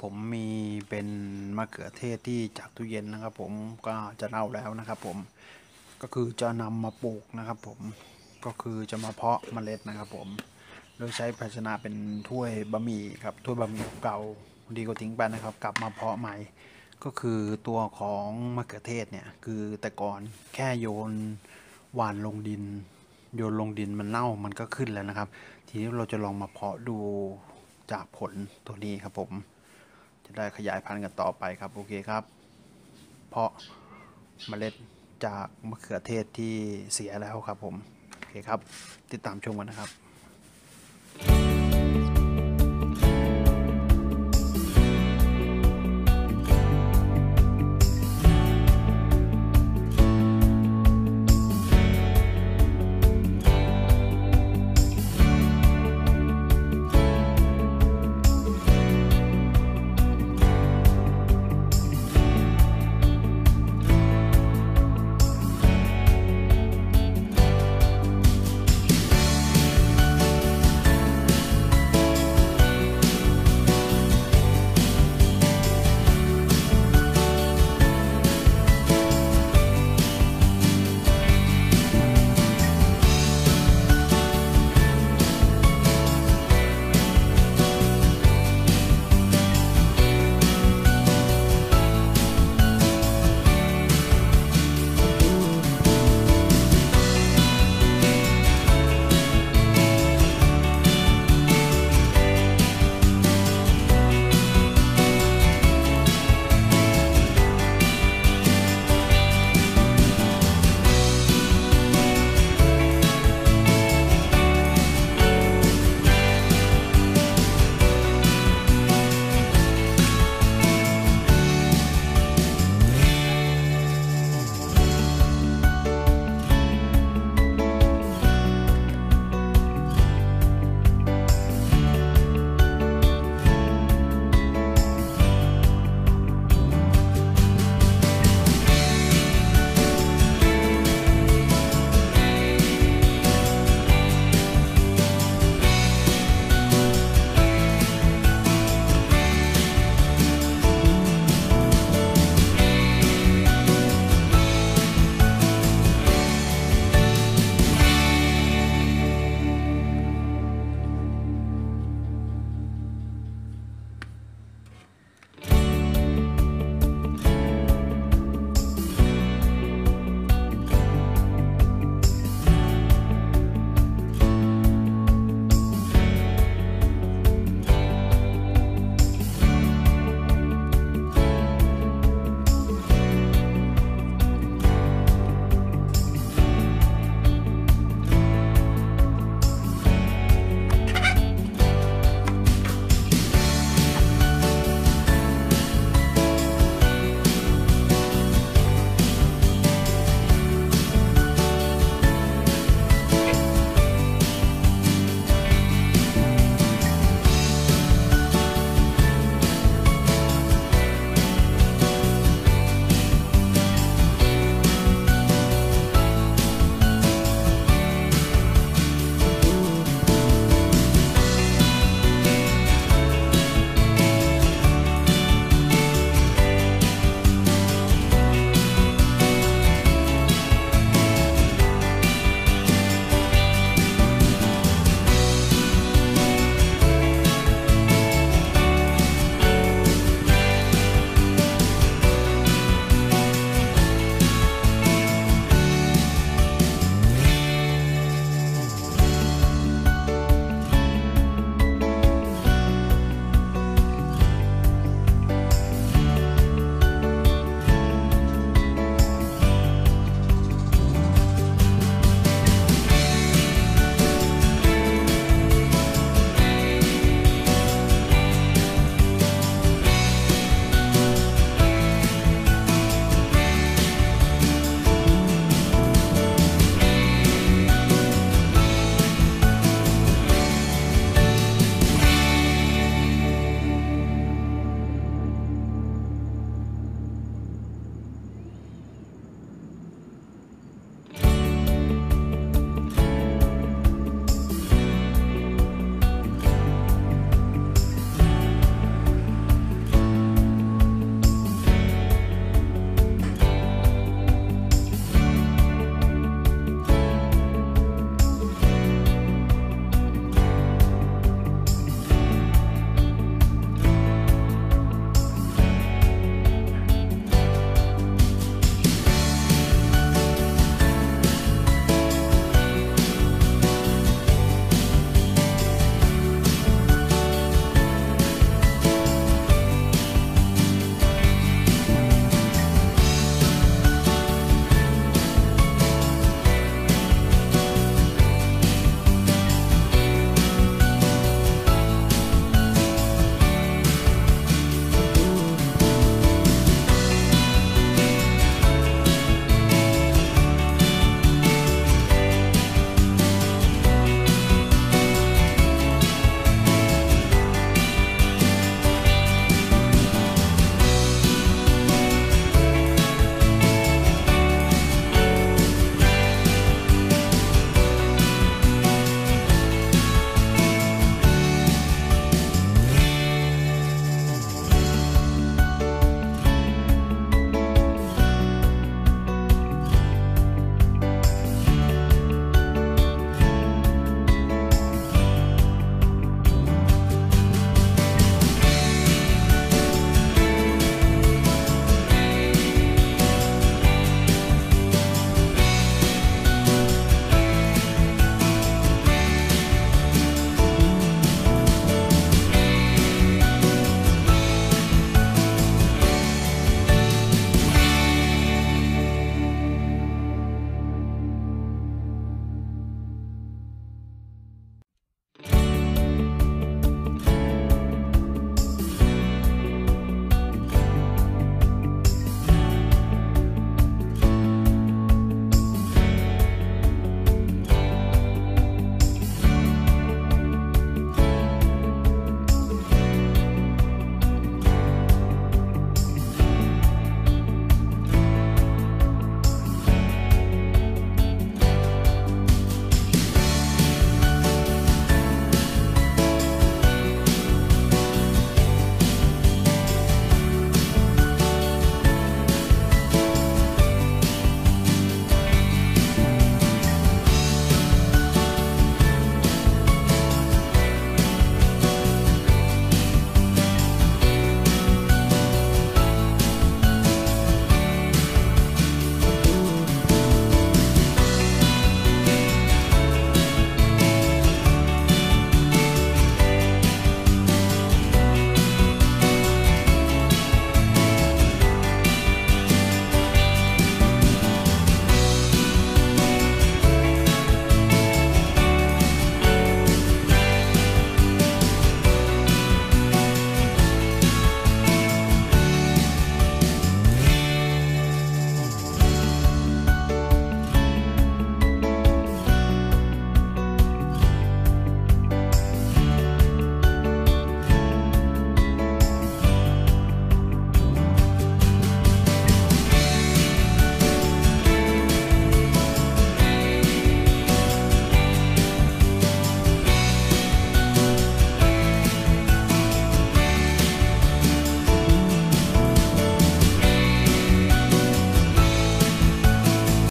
ผมมีเป็นมะเขือเทศที่จากตู้เย็นนะครับผมก็จะเล่าแล้วนะครับผมก็คือจะนำมาปลูกนะครับผมก็คือจะมาเพาะเมล็ดนะครับผมโดยใช้ภาชนะเป็นถ้วยบะหมี่ครับถ้วยบะหมี่เก่าดีกว่าทิ้งไปนะครับกลับมาเพาะใหม่ก็คือตัวของมะเขือเทศเนี่ยคือแต่ก่อนแค่โยนหว่านลงดินโยนลงดินมันเน่ามันก็ขึ้นแล้วนะครับทีนี้เราจะลองมาเพาะดูจากผลตัวนี้ครับผมจะได้ขยายพันธุ์กันต่อไปครับโอเคครับเพาะเมล็ดจากมะเขือเทศที่เสียแล้วครับผมโอเคครับติดตามชมกันนะครับ